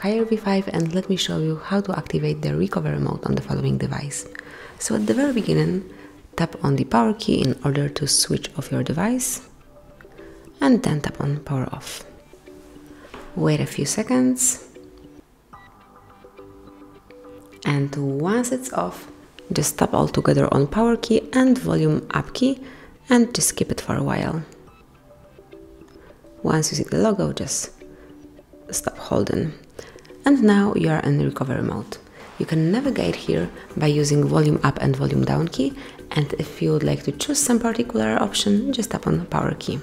HAIER V5, and let me show you how to activate the recovery mode on the following device. So at the very beginning, tap on the power key in order to switch off your device, and then tap on power off. Wait a few seconds, and once it's off, just tap all together on power key and volume up key, and just keep it for a while. Once you see the logo, just stop holding. And now you are in recovery mode. You can navigate here by using volume up and volume down key, and if you would like to choose some particular option, just tap on the power key.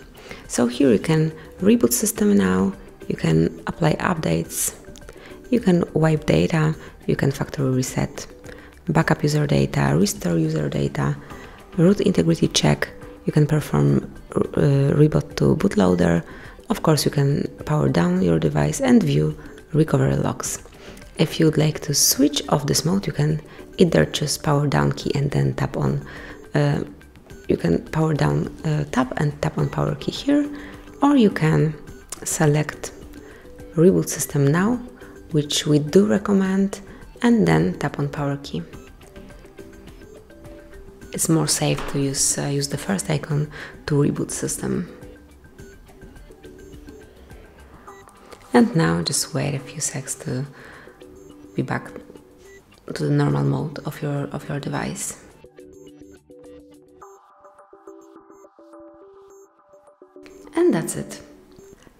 So here you can reboot system now, you can apply updates, you can wipe data, you can factory reset, backup user data, restore user data, root integrity check, you can perform reboot to bootloader. Of course, you can power down your device and view recovery logs. If you'd like to switch off this mode, you can either choose power down key and then tap on, you can power down tab and tap on power key here, or you can select reboot system now, which we do recommend, and then tap on power key. It's more safe to use the first icon to reboot system. And now just wait a few seconds to be back to the normal mode of your device. And that's it.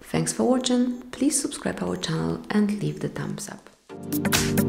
Thanks for watching. Please subscribe our channel and leave the thumbs up.